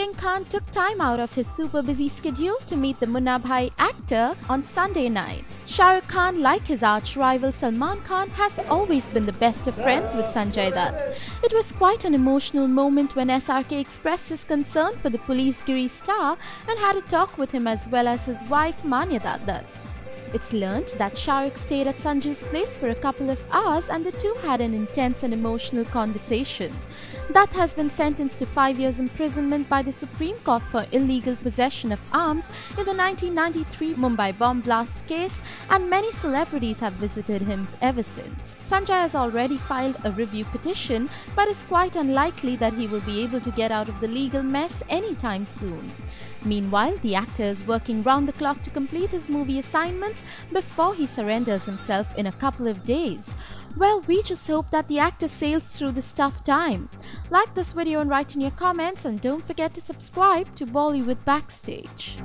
King Khan took time out of his super busy schedule to meet the Munnabhai actor on Sunday night. Shah Rukh Khan, like his arch-rival Salman Khan, has always been the best of friends with Sanjay Dutt. It was quite an emotional moment when SRK expressed his concern for the Police-giri star and had a talk with him as well as his wife Manyata Dutt. It's learnt that Shah Rukh stayed at Sanjay's place for a couple of hours and the two had an intense and emotional conversation. Dutt has been sentenced to 5 years imprisonment by the Supreme Court for illegal possession of arms in the 1993 Mumbai bomb blast case, and many celebrities have visited him ever since. Sanjay has already filed a review petition, but it's quite unlikely that he will be able to get out of the legal mess anytime soon. Meanwhile, the actor is working round the clock to complete his movie assignments before he surrenders himself in a couple of days. Well, we just hope that the actor sails through this tough time. Like this video and write in your comments, and don't forget to subscribe to Bollywood Backstage.